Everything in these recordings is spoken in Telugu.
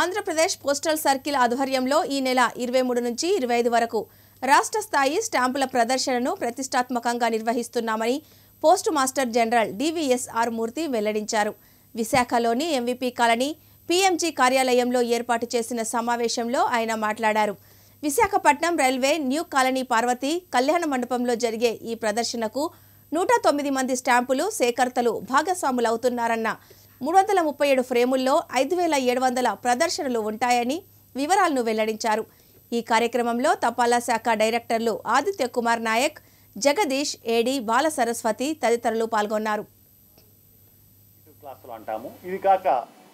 ఆంధ్రప్రదేశ్ పోస్టల్ సర్కిల్ ఆధ్వర్యంలో ఈ నెల 23 నుంచి 25 వరకు రాష్ట్ర స్థాయి స్టాంపుల ప్రదర్శనను ప్రతిష్టాత్మకంగా నిర్వహిస్తున్నామని post master general DVSR Murthy వెల్లడించారు. విశాఖలోని MVP కాలనీ PMG కార్యాలయంలో ఏర్పాటు చేసిన సమావేశంలో ఆయన మాట్లాడారు. Visakhapatnam railway new colony Parvathi కళ్యాణ మండపంలో జరిగే ఈ ప్రదర్శనకు 109 మంది స్టాంపులు సేకర్తలు భాగస్వాములవుతున్నారన్న 337 ఫ్రేముల్లో 5700 ప్రదర్శనలు ఉంటాయని వివరాలను వెల్లడించారు. ఈ కార్యక్రమంలో తపాలా శాఖ డైరెక్టర్లు ఆదిత్య కుమార్ నాయక్, జగదీష్, ఏడి బాలసరస్వతి తదితరులు పాల్గొన్నారు. క్లాసులు అంటాము. ఇది కాక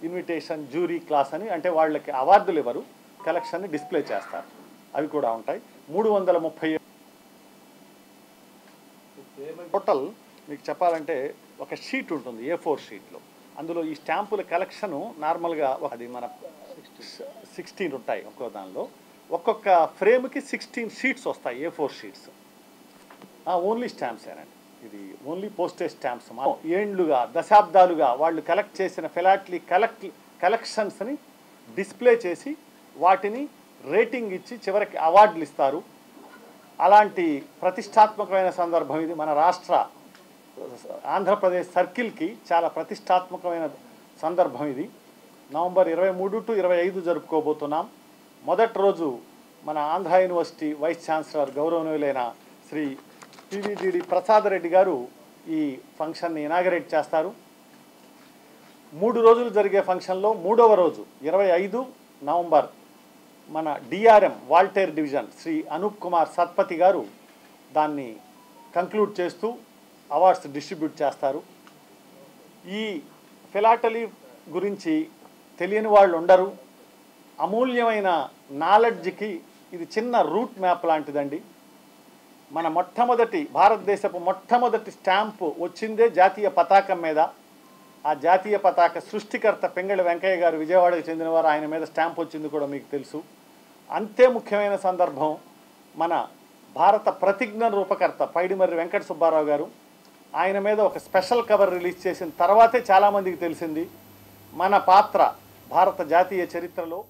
ఇన్విటేషన్ జ్యూరీ క్లాస్ అని, అంటే వాళ్ళకి అవార్డులు ఎవరు కలెక్షన్ని డిస్ప్లే చేస్తారు, అవి కూడా ఉంటాయి. 337 టోటల్. మీకు చెప్పాలంటే ఒక షీట్ ఉంటుంది A4 షీట్లో, అందులో ఈ స్టాంపుల కలెక్షను నార్మల్గా అది మన 16 ఉంటాయి. ఒక్కో దానిలో ఒక్కొక్క ఫ్రేమ్కి 16 షీట్స్ వస్తాయి A4 షీట్స్. ఓన్లీ స్టాంప్స్ ఏనండి, ఇది ఓన్లీ పోస్టేజ్ స్టాంప్స్. ఏండ్లుగా దశాబ్దాలుగా వాళ్ళు కలెక్ట్ చేసిన ఫిలాట్లీ కలెక్షన్స్ని డిస్ప్లే చేసి వాటిని రేటింగ్ ఇచ్చి చివరికి అవార్డులు ఇస్తారు. అలాంటి ప్రతిష్టాత్మకమైన సందర్భం ఇది. మన రాష్ట్ర ఆంధ్రప్రదేశ్ సర్కిల్కి చాలా ప్రతిష్టాత్మకమైన సందర్భం ఇది. November 23 to 25 జరుపుకోబోతున్నాం. మొదటి రోజు మన ఆంధ్ర యూనివర్సిటీ వైస్ ఛాన్సలర్ గౌరవనీయులైన శ్రీ PVD ప్రసాద రెడ్డి గారు ఈ ఫంక్షన్ని ఇనాగరేట్ చేస్తారు. 3 రోజులు జరిగే ఫంక్షన్లో మూడవ రోజు 25 November మన DRM వాల్టర్ డివిజన్ శ్రీ అనుకుమార్ సత్పతి గారు దాన్ని కంక్లూడ్ చేస్తూ అవార్డ్స్ డిస్ట్రిబ్యూట్ చేస్తారు. ఈ ఫిలాటలీ గురించి తెలియని వాళ్ళు ఉండరు. అమూల్యమైన నాలెడ్జ్కి ఇది చిన్న రూట్ మ్యాప్ లాంటిదండి. మన భారతదేశపు మొట్టమొదటి స్టాంపు వచ్చిందే జాతీయ పతాకం మీద. ఆ జాతీయ పతాక సృష్టికర్త పెంగళి వెంకయ్య గారు, విజయవాడకు చెందినవారు, ఆయన మీద స్టాంప్ వచ్చింది కూడా మీకు తెలుసు. అంతే ముఖ్యమైన సందర్భం మన భారత ప్రతిజ్ఞ రూపకర్త పైడిమర్రి వెంకట సుబ్బారావు గారు, ఆయన మీద ఒక స్పెషల్ కవర్ రిలీజ్ చేసిన తర్వాతే చాలామందికి తెలిసింది మన పాత్ర భారత జాతీయ చరిత్రలో.